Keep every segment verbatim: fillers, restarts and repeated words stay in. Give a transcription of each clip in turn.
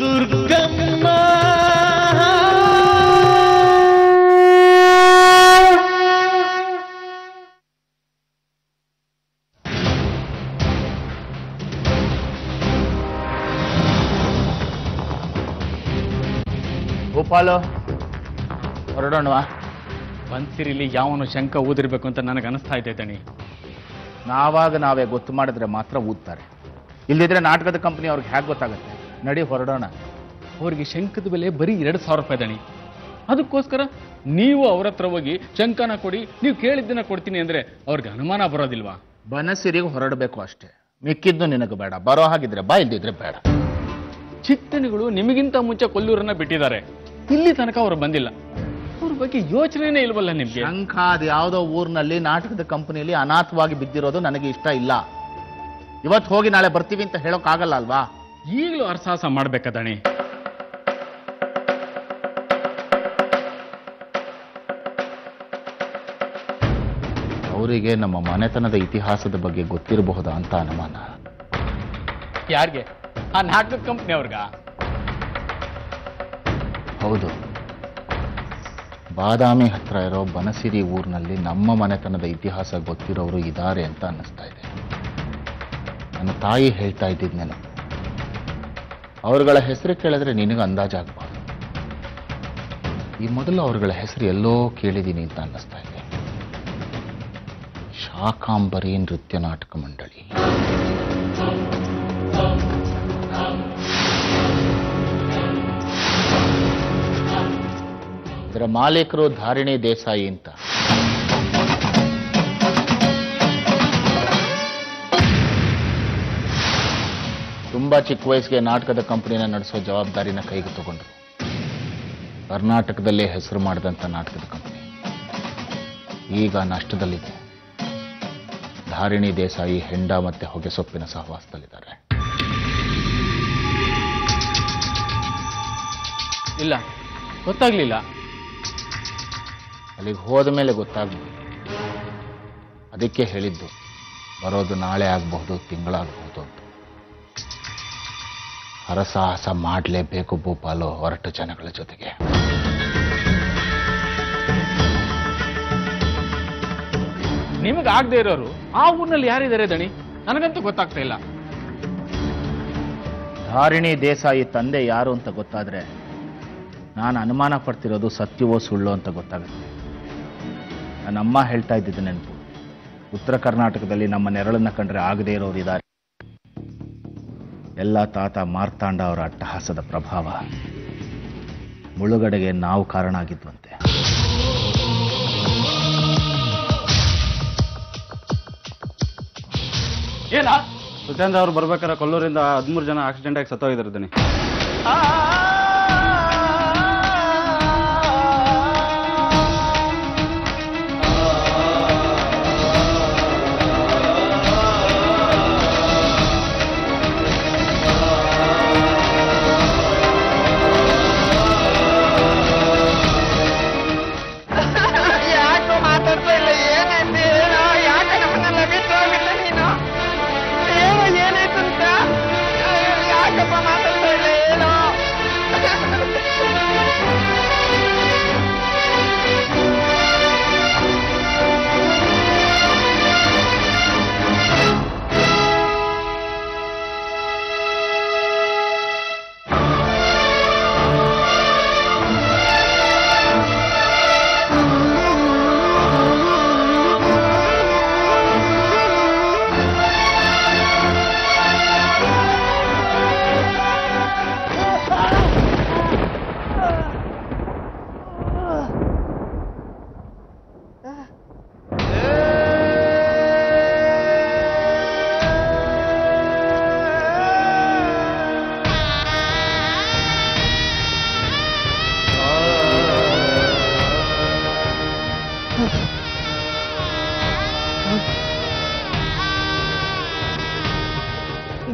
దుర్గమ్మ ಗೋಪಾಲ ಹೊರಡೋಣವಾ ಬಂಸಿರಿಲಿ ಯಾವನು ಶಂಕ ಊದಿರಬೇಕು ಅಂತ ನನಗೆ ಅನಿಸ್ತಾ ಇದೆ ದಣಿ ನಾವಾಗ ನಾವೇ ಗೊತ್ತು ಮಾಡಿದ್ರೆ ಮಾತ್ರ ಊದ್ತಾರೆ ಇಲ್ಲದಿದ್ರೆ ನಾಟಕದ ಕಂಪನಿ ಅವರಿಗೆ ಹೇಗೆ ಗೊತ್ತಾಗುತ್ತೆ ನಡಿ ಹೊರಡೋಣ ಅವರಿಗೆ ಶಂಕದ ಬೆಲೆ ಬರಿ ಎರಡು ಸಾವಿರ ರೂಪಾಯಿ ದಣಿ ಅದಕ್ಕೋಸ್ಕರ ನೀವು ಅವರತ್ರ ಹೋಗಿ ಶಂಕನ ಕೊಡಿ ನೀವು ಕೇಳಿದ್ದನ್ನ ಕೊಡ್ತೀನಿ ಅಂದ್ರೆ ಅವರಿಗೆ ಅನುಮಾನ ಬರೋದಿಲ್ವಾ ಬನಸಿರಿಗೆ ಹೊರಡಬೇಕು ಅಷ್ಟೇ ಮಿಕ್ಕಿದ್ದು ನಿನಗೆ ಬೇಡ ಬರೋ ಹಾಗಿದ್ರೆ ಬಾ ಇಲ್ದಿದ್ರೆ ಬೇಡ ಚಿತ್ತನೆಗಳು ನಿಮಗಿಂತ ಮುಂಚೆ ಕೊಲ್ಲೂರನ್ನ ಬಿಟ್ಟಿದ್ದಾರೆ ಇಲ್ಲಿ ತನಕ ಅವರು ಬಂದಿಲ್ಲ ಅವರ ಬಗ್ಗೆ ಯೋಚನೆನೇ ಇಲ್ಲವಲ್ಲ ನಿಮಗೆ ಶಂಕಾದ ಯಾವುದೋ ಊರಿನಲ್ಲಿ ನಾಟಕದ ಕಂಪನಿಯಲ್ಲಿ ಅನಾಥವಾಗಿ ಬಿದ್ದಿರೋದು ನನಗೆ ಇಷ್ಟ ಇಲ್ಲ ಇವತ್ತು ಹೋಗಿ ನಾಳೆ ಬರ್ತೀವಿ ಅಂತ ಹೇಳೋಕೆ ಆಗಲ್ಲ ಅಲ್ವಾ ಈಗಲೂ ಅರ್ಸಾಸ ಮಾಡಬೇಕಾ ದಣಿ ಅವರಿಗೆ ನಮ್ಮ ಮನೆತನದ ಇತಿಹಾಸದ ಬಗ್ಗೆ ಗೊತ್ತಿರಬಹುದು ಅಂತ ಅನುಮಾನ ಯಾರಿಗೆ ಆ ನಾಟಕದ ಕಂಪನಿ ಅವ್ರಿಗಾ ಹೌದು ಬಾದಾಮಿ ಹತ್ರ ಇರೋ ಬನಸಿರಿ ಊರಿನಲ್ಲಿ ನಮ್ಮ ಮನೆತನದ ಇತಿಹಾಸ ಗೊತ್ತಿರೋರು ಇದ್ದಾರೆ ಅಂತ ಅನ್ನಿಸ್ತಾ ಇದೆ ನನ್ನ ತಾಯಿ ಹೇಳ್ತಾ ಇದ್ದಿದ್ದು ನಾನು ಅವರುಗಳ ಹೆಸರು ಕೇಳಿದ್ರೆ ನಿನಗೆ ಅಂದಾಜಾಗಬಾರ್ದು ಈ ಮೊದಲು ಅವರುಗಳ ಹೆಸರು ಎಲ್ಲೋ ಕೇಳಿದ್ದೀನಿ ಅಂತ ಅನ್ನಿಸ್ತಾ ಇದೆ ಶಾಕಾಂಬರಿ ನೃತ್ಯ ನಾಟಕ ಮಂಡಳಿ ಇದರ ಮಾಲೀಕರು ಧಾರಣಿ ದೇಸಾಯಿ ಅಂತ ತುಂಬಾ ಚಿಕ್ಕ ವಯಸ್ಸಿಗೆ ನಾಟಕದ ಕಂಪನಿನ ನಡೆಸೋ ಜವಾಬ್ದಾರಿನ ಕೈಗೆ ತಗೊಂಡ್ರು ಕರ್ನಾಟಕದಲ್ಲೇ ಹೆಸರು ಮಾಡಿದಂಥ ನಾಟಕದ ಕಂಪನಿ ಈಗ ನಷ್ಟದಲ್ಲಿದೆ ಧಾರಣಿ ದೇಸಾಯಿ ಹೆಂಡ ಮತ್ತೆ ಹೊಗೆ ಸೊಪ್ಪಿನ ಸಹವಾಸದಲ್ಲಿದ್ದಾರೆ ಇಲ್ಲ ಗೊತ್ತಾಗ್ಲಿಲ್ಲ ಅಲ್ಲಿಗೆ ಹೋದ ಮೇಲೆ ಗೊತ್ತಾಗ್ಬೋದು ಅದಕ್ಕೆ ಹೇಳಿದ್ದು ಬರೋದು ನಾಳೆ ಆಗಬಹುದು ತಿಂಗಳಾಗಬಹುದು ಅಂತ ಹರಸಾಹಸ ಮಾಡಲೇಬೇಕು ಭೂಪಾಲು ಹೊರಟು ಜನಗಳ ಜೊತೆಗೆ ನಿಮಗಾಗದೇ ಇರೋರು ಆ ಊರಿನಲ್ಲಿ ಯಾರಿದ್ದಾರೆ ದಣಿ ನನಗಂತೂ ಗೊತ್ತಾಗ್ತಾ ಇಲ್ಲ ಧಾರಿಣಿ ದೇಸಾಯಿ ತಂದೆ ಯಾರು ಅಂತ ಗೊತ್ತಾದ್ರೆ ನಾನು ಅನುಮಾನ ಪಡ್ತಿರೋದು ಸತ್ಯವೋ ಸುಳ್ಳೋ ಅಂತ ಗೊತ್ತಾಗುತ್ತೆ ನನ್ನ ಅಮ್ಮ ಹೇಳ್ತಾ ಇದ್ದಿದ್ದು ನೆನಪು ಉತ್ತರ ಕರ್ನಾಟಕದಲ್ಲಿ ನಮ್ಮ ನೆರಳನ್ನ ಕಂಡ್ರೆ ಆಗದೇ ಇರೋರು ಇದ್ದಾರೆ ಎಲ್ಲ ತಾತ ಮಾರ್ತಾಂಡ ಅವರ ಅಟ್ಟಹಾಸದ ಪ್ರಭಾವ ಮುಳುಗಡೆಗೆ ನಾವು ಕಾರಣ ಆಗಿದ್ವಂತೆ ಏನ ಸುಧೇಂದ್ರ ಅವ್ರು ಬರ್ಬೇಕಾದ್ರೆ ಕೊಲ್ಲೂರಿಂದ ಹದಿಮೂರು ಜನ ಆಕ್ಸಿಡೆಂಟ್ ಆಗಿ ಸತ್ತೋಗಿದ್ದಾರೆ ದಣಿ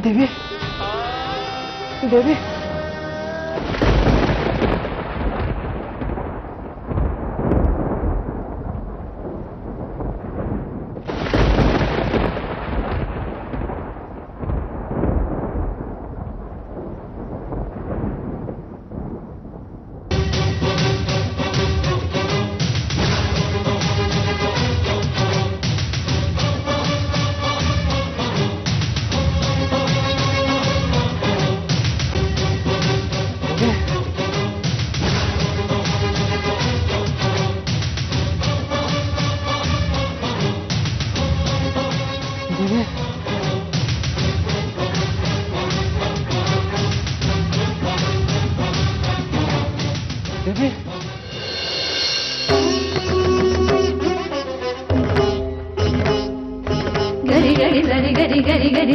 ದೇವಿ ದೇವಿ gari gari gari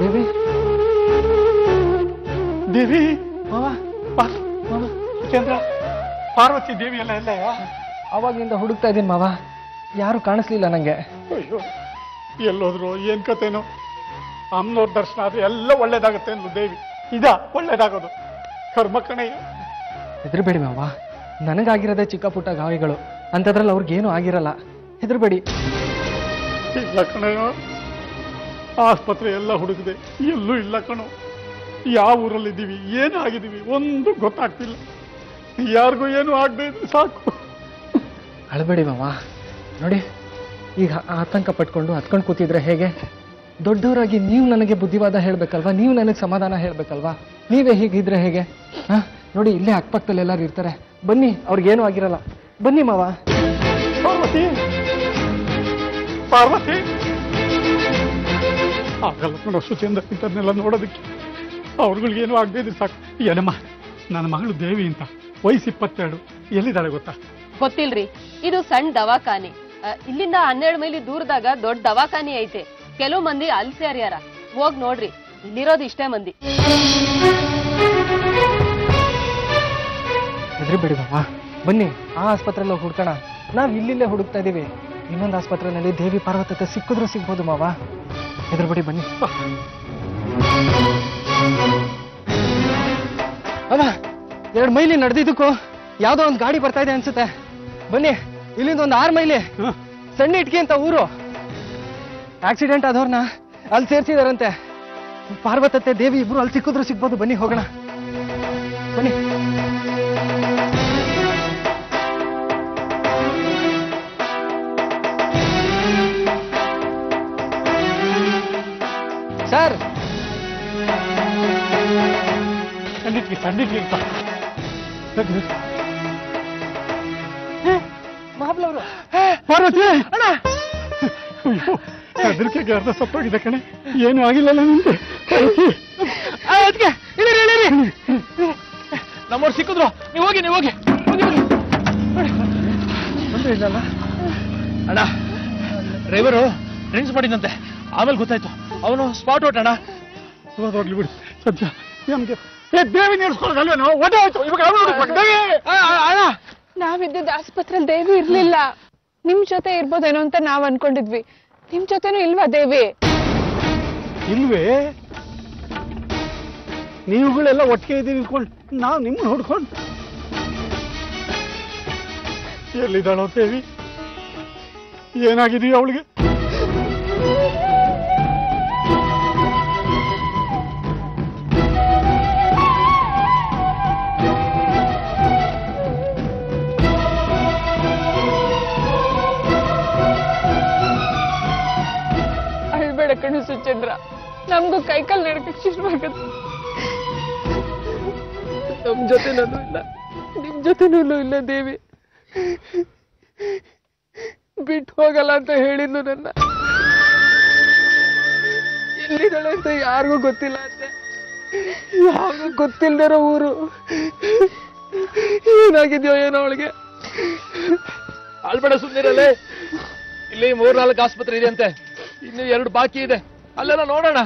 ದೇವಿ ದೇವಿ ಮಾವ ಪಾ ಮಾವ ಚಂದ್ರ ಪಾರ್ವತಿ ದೇವಿ ಎಲ್ಲ ಎಲ್ಲ ಅವಾಗಿಂದ ಹುಡುಕ್ತಾ ಇದ್ದೀನಿ ಮಾವ, ಯಾರು ಕಾಣಿಸ್ಲಿಲ್ಲ ನಂಗೆ. ಅಯ್ಯೋ ಎಲ್ಲೋದ್ರು ಏನ್ ಕತೆನೋ. ಅಮ್ಮನವ್ರ ದರ್ಶನ ಆದ್ರೆ ಎಲ್ಲ ಒಳ್ಳೇದಾಗುತ್ತೆ ಅಂದ್ರು ದೇವಿ. ಇದ ಒಳ್ಳೇದಾಗೋದು ಕರ್ಮ ಕಣಯ್ಯ. ಹೆದರ್ಬೇಡಿ ಮಾವ, ನನಗಾಗಿರೋದೇ ಚಿಕ್ಕ ಪುಟ್ಟ ಗಾಯಗಳು, ಅಂಥದ್ರಲ್ಲಿ ಅವ್ರಿಗೇನು ಆಗಿರಲ್ಲ, ಹೆದರ್ಬೇಡಿ. ಇಲ್ಲ ಕಣಯ್ಯ, ಆಸ್ಪತ್ರೆ ಎಲ್ಲ ಹುಡುಕಿದೆ, ಎಲ್ಲೂ ಇಲ್ಲ ಕಣೋ. ಯಾವ ಊರಲ್ಲಿದ್ದೀವಿ, ಏನು ಆಗಿದ್ದೀವಿ ಒಂದು ಗೊತ್ತಾಗ್ತಿಲ್ಲ. ಯಾರಿಗೂ ಏನು ಆಗದೆ ಇದ್ರೆ ಸಾಕು. ಅಳಬೇಡಿ ಮಾವ, ನೋಡಿ ಈಗ ಆತಂಕ ಪಟ್ಕೊಂಡು ಹತ್ಕೊಂಡು ಕೂತಿದ್ರೆ ಹೇಗೆ? ದೊಡ್ಡವರಾಗಿ ನೀವು ನನಗೆ ಬುದ್ಧಿವಾದ ಹೇಳಬೇಕಲ್ವಾ, ನೀವು ನನಗೆ ಸಮಾಧಾನ ಹೇಳಬೇಕಲ್ವಾ? ನೀವೇ ಹೀಗಿದ್ರೆ ಹೇಗೆ? ಹಾಂ ನೋಡಿ, ಇಲ್ಲೇ ಅಕ್ಕಪಕ್ಕದಲ್ಲಿ ಎಲ್ಲರೂ ಇರ್ತಾರೆ, ಬನ್ನಿ, ಅವ್ರಿಗೇನು ಆಗಿರಲ್ಲ, ಬನ್ನಿ ಮಾವ. ಪಾರ್ವತಿ ಪಾರ್ವತಿ ಆಗಲ್ಲ ಕಣ ಸುಚೇಂದ್ರ, ಇಂಥದ್ನೆಲ್ಲ ನೋಡೋದಕ್ಕೆ ಅವ್ರಗಳಿಗೇನು ಆಗದೆ ಇದ್ರೆ ಸಾಕು. ಏನಮ್ಮ, ನನ್ನ ಮಗಳು ದೇವಿ ಅಂತ, ವಯಸ್ಸು ಇಪ್ಪತ್ತೆರಡು, ಎಲ್ಲಿದ್ದಾಳೆ ಗೊತ್ತಾ? ಗೊತ್ತಿಲ್ರಿ, ಇದು ಸಣ್ಣ ದವಾಖಾನೆ, ಇಲ್ಲಿಂದ ಹನ್ನೆರಡು ಮೈಲಿ ದೂರದಾಗ ದೊಡ್ಡ ದವಾಖಾನೆ ಐತೆ. ಕೆಲವು ಮಂದಿ ಅಲ್ಲಿ ಸೇರ್ಯಾರ, ಹೋಗ್ ನೋಡ್ರಿ, ಇಲ್ಲಿರೋದು ಇಷ್ಟೇ ಮಂದಿ. ಹೆದರಿಬೇಡಿ ಬಾವ, ಬನ್ನಿ ಆ ಆಸ್ಪತ್ರೆಯಲ್ಲಿ ಹುಡ್ಕೋಣ. ನಾವ್ ಇಲ್ಲಿಲ್ಲೇ ಹುಡುಕ್ತಾ ಇದೀವಿ, ಇನ್ನೊಂದು ಆಸ್ಪತ್ರೆನಲ್ಲಿ ದೇವಿ ಪಾರ್ವತಕ್ಕೆ ಸಿಕ್ಕಿದ್ರು ಸಿಗ್ಬೋದು ಮಾವ. ಹೆದರ್ಬೇಡಿ, ಬನ್ನಿ. ಅವ ಎರಡು ಮೈಲಿ ನಡೆದಿದ್ದಕ್ಕೂ ಯಾವ್ದೋ ಒಂದು ಗಾಡಿ ಬರ್ತಾ ಇದೆ ಅನ್ಸುತ್ತೆ, ಬನ್ನಿ. ಇಲ್ಲಿಂದ ಒಂದು ಆರು ಮೈಲಿ ಸಣ್ಣ ಇಟ್ಕಿ ಅಂತ ಊರು, ಆಕ್ಸಿಡೆಂಟ್ ಆದವ್ರನ್ನ ಅಲ್ಲಿ ಸೇರ್ಸಿದಾರಂತೆ. ಪಾರ್ವತತ್ತೆ ದೇವಿ ಇಬ್ರು ಅಲ್ಲಿ ಸಿಕ್ಕಿದ್ರು ಸಿಗ್ಬೋದು, ಬನ್ನಿ ಹೋಗೋಣ, ಬನ್ನಿ. ಸರ್ ಖಂಡಿತ ಖಂಡಿತ ಮಹಾಬಲವರು ಪಾರ್ವತಿ ಅಣ್ಣ. ಅಯ್ಯೋ ಅದಕ್ಕೆ ಅರ್ಧ ಸಪ್ಪಾಗಿದೆ ಕಣೆ, ಏನು ಆಗಿಲ್ಲಲ್ಲ ನಿಮ್ಗೆ? ಅದಕ್ಕೆ ನಮ್ಮವ್ರು ಸಿಕ್ಕಿದ್ರು, ನೀವು ಹೋಗಿ ನೀವು ಹೋಗಿ ಇಲ್ಲಲ್ಲ ಅಣ್ಣ. ಡ್ರೈವರು ಡ್ರಿಂಕ್ಸ್ ಮಾಡಿದಂತೆ, ಆಮೇಲೆ ಗೊತ್ತಾಯ್ತು ಅವನು ಸ್ಪಾಟ್ ಔಟ್ ಅಣ್ಣ. ಹೋಗ್ಲಿ ಬಿಡಿ, ಸದ್ಯ ನಮ್ಗೆ ದೇವಿ ನೀಡ್ಸ್ಕೊಳ್ಳೋದಲ್ವೇ ನಾವು ಒದೇ ಆಯ್ತು. ಇವಾಗ ಅಣ್ಣ, ನಾವಿದ್ದ ಆಸ್ಪತ್ರೆಯಲ್ಲಿ ದೇವಿ ಇರ್ಲಿಲ್ಲ, ನಿಮ್ ಜೊತೆ ಇರ್ಬೋದೇನೋ ಅಂತ ನಾವ್ ಅನ್ಕೊಂಡಿದ್ವಿ. ನಿಮ್ ಜೊತೆನೂ ಇಲ್ವಾ ದೇವಿ? ಇಲ್ವೇ, ನೀವುಗಳೆಲ್ಲ ಒಟ್ಟಿಗೆ ಇದೀವಿ ಅನ್ಕೊಂಡು ನಾವು ನಿಮ್ಮನ್ನ ಹುಡ್ಕೊಂಡು. ಎಲ್ಲಿದ್ದಾಳೋ ದೇವಿ, ಏನಾಗಿದೀವಿ ಅವಳಿಗೆ? ಕಣ್ಣು ಸುಚೇಂದ್ರ, ನಮ್ಗೂ ಕೈಕಾಲು ನಡಕಕ್ಕೆ ಶುರುವಾಗುತ್ತೆ. ನಮ್ ಜೊತೆನೂ ಇಲ್ಲ, ನಿಮ್ ಜೊತೆನೂ ಇಲ್ಲ ದೇವಿ. ಬಿಟ್ಟು ಹೋಗಲ್ಲ ಅಂತ ಹೇಳಿದ್ಲು ನನ್ನ, ಎಲ್ಲಿದ್ದಾಳೆ ಅಂತ ಯಾರಿಗೂ ಗೊತ್ತಿಲ್ಲ ಅಂತೆ. ಯಾರಿಗೂ ಗೊತ್ತಿಲ್ದಿರೋ ಊರು, ಏನಾಗಿದ್ಯೋ ಏನೋ ಅವಳಿಗೆ. ಆಳ್ಬೇಡ ಸುಂದಿರಲ್ಲೇ, ಇಲ್ಲಿ ಮೂರ್ನಾಲ್ಕು ಆಸ್ಪತ್ರೆ ಇದೆ ಅಂತೆ, ಇನ್ನು ಎರಡು ಬಾಕಿ ಇದೆ, ಅಲ್ಲೆಲ್ಲ ನೋಡೋಣ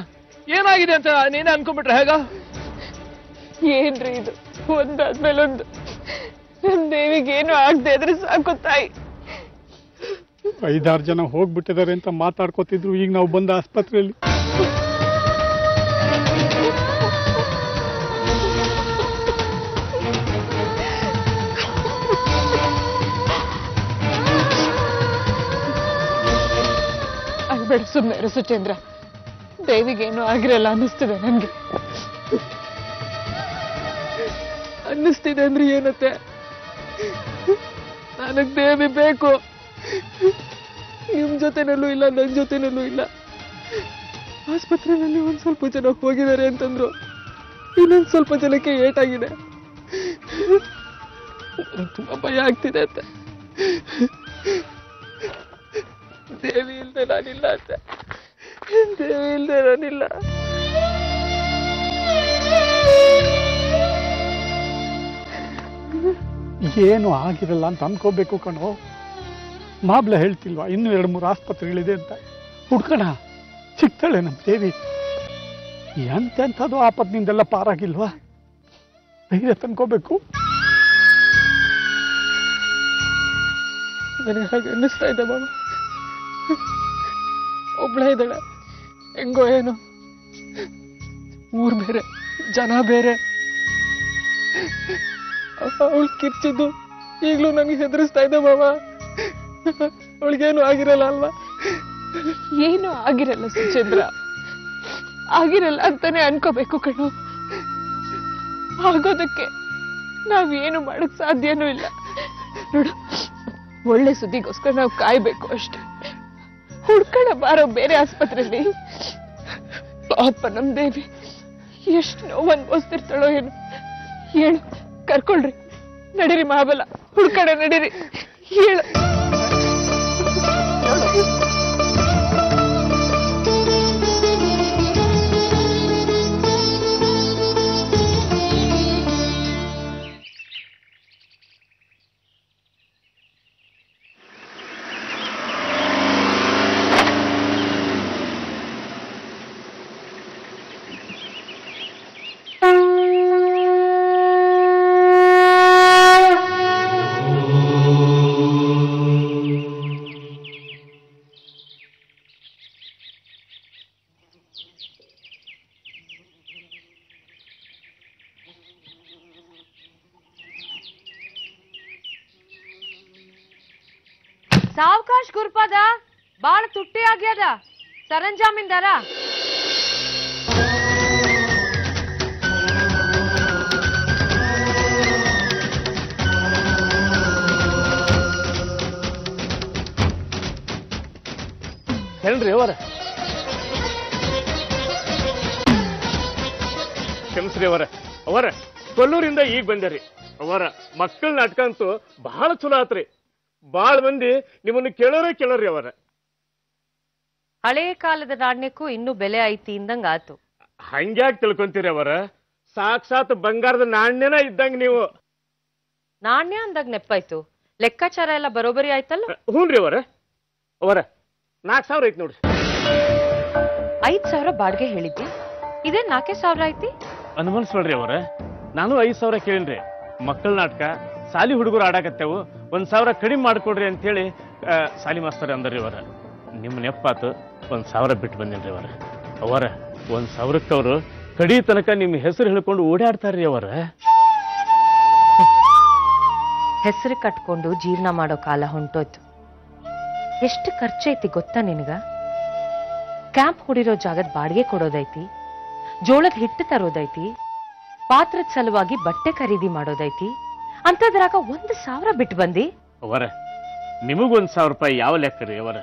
ಏನಾಗಿದೆ ಅಂತ. ನೀನೇ ಅನ್ಕೊಂಡ್ಬಿಟ್ರೆ ಹೇಗ? ಏನ್ರಿ ಇದು, ಒಂದಾದ್ಮೇಲೊಂದು. ನಮ್ ದೇವಿಗೇನು ಆಗದೆ ಇದ್ರೆ ಸಾಕು ತಾಯಿ. ಐದಾರು ಜನ ಹೋಗ್ಬಿಟ್ಟಿದ್ದಾರೆ ಅಂತ ಮಾತಾಡ್ಕೋತಿದ್ರು, ಈಗ ನಾವು ಬಂದ ಆಸ್ಪತ್ರೆಯಲ್ಲಿ. ಬೇಡ, ಸುಮ್ಮನೆ ಇರು ಸುಚೇಂದ್ರ, ದೇವಿಗೇನು ಆಗಿರಲ್ಲ ಅನ್ನಿಸ್ತಿದೆ ನನಗೆ. ಅನ್ನಿಸ್ತಿದೆ ಅಂದ್ರೆ ಏನತ್ತೆ, ನನಗೆ ದೇವಿ ಬೇಕು. ನಿಮ್ಮ ಜೊತೆನಲ್ಲೂ ಇಲ್ಲ ನನ್ನ ಜೊತೆನಲ್ಲೂ ಇಲ್ಲ ಆಸ್ಪತ್ರೆಯಲ್ಲಿ ಒಂದು ಸ್ವಲ್ಪ ಜನ ಹೋಗಿದ್ದಾರೆ ಅಂತಂದ್ರು ಇನ್ನೊಂದು ಸ್ವಲ್ಪ ಜನಕ್ಕೆ ಏಟ್ ಆಗಿದೆ ತುಂಬಾ ಭಯ ಆಗ್ತಿದೆ ಅತ್ತೆ ದೇವಿ ಇಲ್ಲದೆ ನಾನಿಲ್ಲ ಅತ್ತೆ ದೇವಿ ಇಲ್ಲದೆ ನಾನಿಲ್ಲ ಏನು ಆಗಿರಲ್ಲ ಅಂತ ಅನ್ಕೋಬೇಕು ಕಣೋ ಮಾಬ್ಲ ಹೇಳ್ತಿಲ್ವಾ ಇನ್ನು ಎರಡು ಮೂರು ಆಸ್ಪತ್ರೆಗಳಿದೆ ಅಂತ ಹುಡ್ಕಣ ಸಿಗ್ತಾಳೆ ನಮ್ಮ ದೇವಿ ಎಂತೆಂಥದ್ದು ಆಪತ್ತಿನಿಂದೆಲ್ಲ ಪಾರಾಗಿಲ್ವಾ ಧೈರ್ಯ ತಂದ್ಕೋಬೇಕು ನನಗೆ ಹಾಗೆ ಅನ್ನಿಸ್ತಾ ಇದೆ ಬಾಬಾ ಒಬ್ಬಳೇ ಇದ್ದಾಳೆ ಹೆಂಗೋ ಏನೋ ಊರು ಬೇರೆ ಜನ ಬೇರೆ ಅವಳು ಕಿರ್ಚಿದ್ದು ಈಗಲೂ ನನಗೆ ಹೆದರಿಸ್ತಾ ಇದೆ ಬಾಬಾ ಅವಳಿಗೇನು ಆಗಿರಲ್ಲ ಅಲ್ವಾ ಏನೂ ಆಗಿರಲ್ಲ ಸುಚೇಂದ್ರ ಆಗಿರಲ್ಲ ಅಂತಾನೆ ಅನ್ಕೋಬೇಕು ಕಣೋ ಆಗೋದಕ್ಕೆ ನಾವೇನು ಮಾಡಕ್ ಸಾಧ್ಯನೂ ಇಲ್ಲ ನೋಡು ಒಳ್ಳೆ ಸುದ್ದಿಗೋಸ್ಕರ ನಾವು ಕಾಯ್ಬೇಕು ಅಷ್ಟೆ ಹುಡ್ಕಣ ಬಾರೋ ಬೇರೆ ಆಸ್ಪತ್ರೆಯಲ್ಲಿ ಪಾಪ ನಮ್ ದೇವಿ ಎಷ್ಟು ನೋವು ಅನ್ಭವಿಸ್ತಿರ್ತಾಳೋ ಏನು ಹೇಳು ಕರ್ಕೊಳ್ರಿ ನಡೀರಿ ಮಹಾಬಲ ಹುಡ್ಕಣ ನಡೀರಿ ಹೇಳು ಸಾವಕಾಶ್ ಗುರುಪಾದ ಬಾಳ ತುಟ್ಟಿ ಆಗ್ಯದ ಸರಂಜಾಮಿನ ದರ ಹೇಳ್ರಿ ಅವರ ಕೆಮ್ಸ್ರಿ ಅವರ ಅವರ ಕೊಲ್ಲೂರಿಂದ ಈಗ ಬಂದ್ರಿ ಅವರ ಮಕ್ಕಳ ನಾಟಕ ಅಂತೂ ಬಹಳ ಚಲೋ ಆತ್ರಿ ಬಾಳ ಮಂದಿ ನಿಮ್ಮನ್ನು ಕೇಳೋರೇ ಕೇಳೋರಿ ಅವರ ಹಳೆಯ ಕಾಲದ ನಾಣ್ಯಕ್ಕೂ ಇನ್ನೂ ಬೆಲೆ ಐತಿ ಇಂದಂಗ ಆತು ಹಂಗ್ಯಾಕ್ ತಿಳ್ಕೊಂತೀರಿ ಅವರ ಸಾಕ್ಷಾತ್ ಬಂಗಾರದ ನಾಣ್ಯನ ಇದ್ದಂಗ ನೀವು ನಾಣ್ಯ ಅಂದಾಗ ನೆಪ್ಪಾಯ್ತು ಲೆಕ್ಕಾಚಾರ ಎಲ್ಲ ಬರೋಬರಿ ಆಯ್ತಲ್ಲ ಹೂನ್ರಿ ಅವರ ಅವರ ನಾಕ್ ಸಾವಿರ ಐತಿ ನೋಡ್ರಿ ಐದ್ ಸಾವಿರ ಬಾಡ್ಗೆ ಹೇಳಿದ್ದಿ ಇದೇ ನಾಲ್ಕೇ ಸಾವಿರ ಐತಿ ಅನುಮನ್ಸ್ಬೇಡ್ರಿ ಅವರ ನಾನು ಐದ್ ಸಾವಿರ ಕೇಳಿನ್ರಿ ಮಕ್ಕಳ ನಾಟಕ ಸಾಲಿ ಹುಡುಗರು ಆಡಾಕತ್ತೇವು ಒಂದ್ ಸಾವಿರ ಕಡಿಮೆ ಮಾಡ್ಕೊಡ್ರಿ ಅಂತೇಳಿ ಸಾಲಿ ಮಾಸ್ತರ್ ಅಂದ್ರಿ ಅವರ ನಿಮ್ಮ ನೆಪ್ಪಾತು ಒಂದ್ ಸಾವಿರ ಬಿಟ್ಟು ಬಂದಿಲ್ರಿ ಅವರ ಅವರ ಒಂದ್ ಸಾವಿರಕ್ಕವ್ರು ಕಡಿ ತನಕ ನಿಮ್ ಹೆಸರು ಹೇಳ್ಕೊಂಡು ಓಡಾಡ್ತಾರ್ರಿ ಅವರ ಹೆಸರು ಕಟ್ಕೊಂಡು ಜೀರ್ಣ ಮಾಡೋ ಕಾಲ ಹೊಂಟೋಯ್ತು ಎಷ್ಟು ಖರ್ಚೈತಿ ಗೊತ್ತಾ ನಿನಗ ಕ್ಯಾಂಪ್ ಹೊಡಿರೋ ಜಾಗದ ಬಾಡಿಗೆ ಕೊಡೋದೈತಿ ಜೋಳದ ಹಿಟ್ಟು ತರೋದೈತಿ ಪಾತ್ರದ ಸಲುವಾಗಿ ಬಟ್ಟೆ ಖರೀದಿ ಮಾಡೋದೈತಿ ಅಂತದ್ರಾಗ ಒಂದು ಸಾವಿರ ಬಿಟ್ಟು ಬಂದಿ ಅವರ ನಿಮಗೊಂದ್ ಸಾವಿರ ರೂಪಾಯಿ ಯಾವ ಲೆಕ್ಕ ರೀ ಅವರ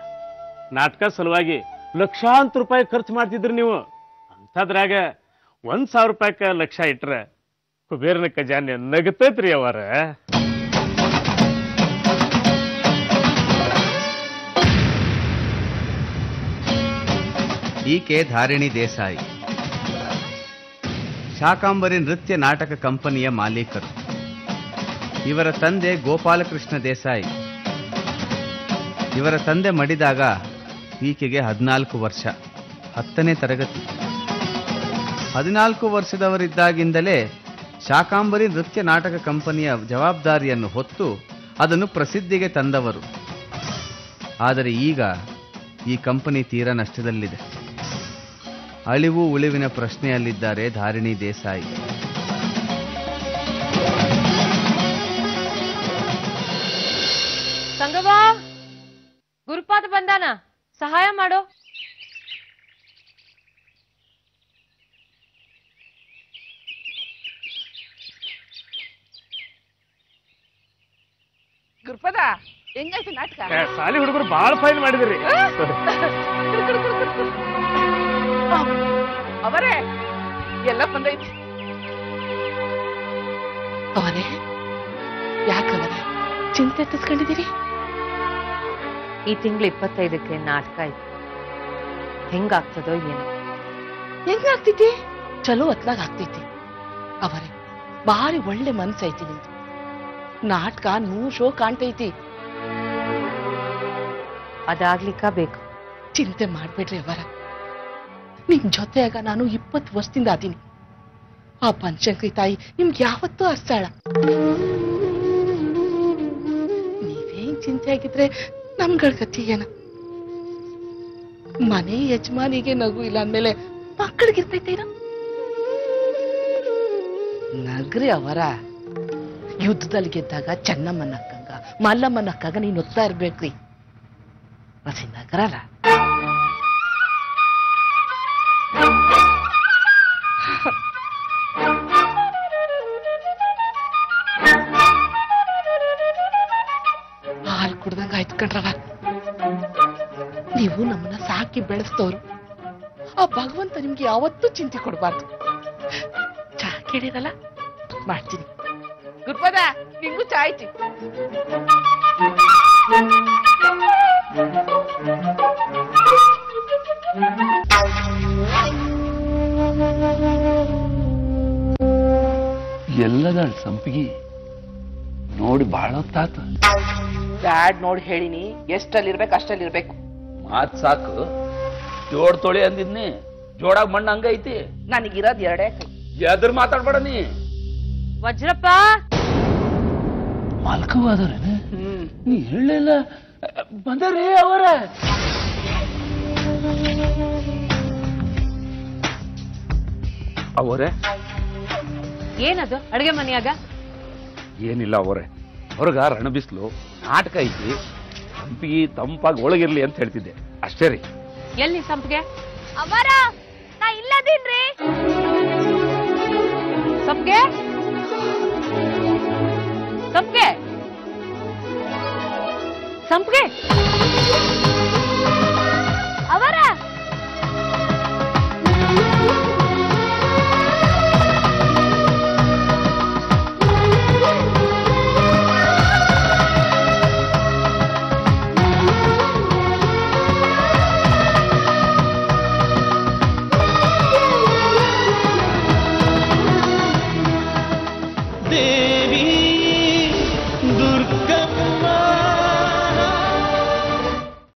ನಾಟಕ ಸಲುವಾಗಿ ಲಕ್ಷಾಂತರ ರೂಪಾಯಿ ಖರ್ಚು ಮಾಡ್ತಿದ್ರಿ ನೀವು ಅಂತದ್ರಾಗ ಒಂದ್ ಸಾವಿರ ರೂಪಾಯಿಕ ಲಕ್ಷ ಇಟ್ರೆ ಕುಬೇರನ ಖಜಾನೆ ನಗತೈತ್ರಿ ಅವರ ಈಕೆ ಧಾರಿಣಿ ದೇಸಾಯಿ ಶಾಕಾಂಬರಿ ನೃತ್ಯ ನಾಟಕ ಕಂಪನಿಯ ಮಾಲೀಕರು ಇವರ ತಂದೆ ಗೋಪಾಲಕೃಷ್ಣ ದೇಸಾಯಿ ಇವರ ತಂದೆ ಮಡಿದಾಗ ಈಕೆಗೆ ಹದಿನಾಲ್ಕು ವರ್ಷ ಹತ್ತನೇ ತರಗತಿ ಹದಿನಾಲ್ಕು ವರ್ಷದವರಿದ್ದಾಗಿಂದಲೇ ಶಾಕಾಂಬರಿ ನೃತ್ಯ ನಾಟಕ ಕಂಪನಿಯ ಜವಾಬ್ದಾರಿಯನ್ನು ಹೊತ್ತು ಅದನ್ನು ಪ್ರಸಿದ್ಧಿಗೆ ತಂದವರು ಆದರೆ ಈಗ ಈ ಕಂಪನಿ ತೀರಾ ನಷ್ಟದಲ್ಲಿದೆ ಅಳಿವು ಉಳಿವಿನ ಪ್ರಶ್ನೆಯಲ್ಲಿದ್ದಾರೆ ಧಾರಿಣಿ ದೇಸಾಯಿ ಸಂಗವಾ ಗುರುಪಾದ ಬಂದಾನ ಸಹಾಯ ಮಾಡೋ ಗುರುಪಾದ ಎಂಗಾಯ್ತು ನಾಟಕ? ಸಾಲಿ ಹುಡುಗರು ಭಾಳ ಫೈನ್ ಮಾಡಿದ್ರಿ. ಅವರೇ ಎಲ್ಲ ಬಂದೈತಿ. ಅವನೇ ಯಾಕವನೇ ಚಿಂತೆ ತಸ್ಕೊಂಡಿದ್ದೀರಿ? ಈ ತಿಂಗಳು ಇಪ್ಪತ್ತೈದಕ್ಕೆ ನಾಟಕ ಇತ್ತು. ಹೆಂಗಾಗ್ತದೋ ಏನೋ. ಹೆಂಗಾಗ್ತಿದೆ? ಚಲೋ ಅತ್ಲಾಗ ಆಗ್ತೈತಿ. ಅವರೇ ಭಾರಿ ಒಳ್ಳೆ ಮನಸ್ಸೈತಿ ನಿಂದು. ನಾಟಕ ನೂರು ಶೋ ಕಾಣ್ತೈತಿ. ಅದಾಗ್ಲಿಕ್ಕ ಬೇಕು. ಚಿಂತೆ ಮಾಡ್ಬೇಡ್ರಿ ಅವರ. ನಿಮ್ ಜೊತೆಯಾಗ ನಾನು ಇಪ್ಪತ್ತು ವರ್ಷದಿಂದ ಅದೀನಿ. ಆ ಪಂಚಂಕ್ರಿ ತಾಯಿ ನಿಮ್ಗೆ ಯಾವತ್ತೂ ಅರ್ಸಾಳ. ನೀವೇನ್ ಚಿಂತೆ ಆಗಿದ್ರೆ ನಮ್ಗಳ ಗತಿ ಏನ? ಮನೆ ಯಜಮಾನಿಗೆ ನಗು ಇಲ್ಲ ಅಂದ್ಮೇಲೆ ಮಕ್ಕಳಿಗಿರ್ತೈತೀರ? ನಗ್ರಿ ಅವರ. ಯುದ್ಧದಲ್ಲಿ ಗೆದ್ದಾಗ ಚೆನ್ನಮ್ಮನ ಅಕ್ಕಂಗ ಮಲ್ಲಮ್ಮನ ಅಕ್ಕಾಗ ನೀನು ಒತ್ತಾ ಇರ್ಬೇಕ್ರಿ. ರಸಿ ನಗರಲ್ಲ. ಹಾಲು ಕುಡ್ದಂಗ ಆಯ್ತು ಕಣ್ರವ. ನೀವು ನಮ್ಮನ್ನ ಸಾಕಿ ಬೆಳೆಸ್ತವ್ರು. ಆ ಭಗವಂತ ನಿಮ್ಗೆ ಯಾವತ್ತೂ ಚಿಂತೆ ಕೊಡಬಾರ್ದು. ಚಾ ಕೇಳಿರಲ್ಲ, ಮಾಡ್ತೀನಿ. ಗುರುಪದ, ನಿಂಗೂ ಚಾ ಆಯ್ತು. ಎಲ್ಲದಾಳ ಸಂಪಿಗೆ ನೋಡಿ ಬಹಳ ಹೊತ್ತಾತು. ಡ್ಯಾಡ್ ನೋಡಿ ಹೇಳಿನಿ, ಎಷ್ಟಲ್ಲಿರ್ಬೇಕು ಅಷ್ಟಲ್ಲಿರ್ಬೇಕು. ಮಾತ್ ಸಾಕು. ಜೋಡ್ ತೊಳೆ ಅಂದಿದ್ನಿ, ಜೋಡಾಗ ಮಣ್ಣು ಹಂಗೈತಿ. ನನಗಿರೋದು ಎರಡೇ ಕೈ. ಎದ್ರ ಮಾತಾಡ್ಬೇಡ ನೀ. ವಜ್ರಪ್ಪ ಮಾಲ್ಕವಾದವ್ರೇನ? ನೀ ಹೇಳಲಿಲ್ಲ ಬಂದರೇ ಅವರ. ಅವರೇ ಏನದು ಅಡುಗೆ ಮನೆಯಾಗ? ಏನಿಲ್ಲ ಅವರೇ, ಹೊರಗ ರಣ ಬಿಸಿಲು, ನಾಟಕ ಐತಿ. ಸಂಪಿಗೆ ತಂಪಾಗಿ ಒಳಗಿರ್ಲಿ ಅಂತ ಹೇಳ್ತಿದ್ದೆ ಅಷ್ಟೇ ರೀ. ಎಲ್ಲಿ ಸಂಪಿಗೆ? ಅವರ ನಾ ಇಲ್ಲದೀನ್ರಿ. ಸಂಪಿಗೆ ಸಂಪಿಗೆ ಸಂಪಿಗೆ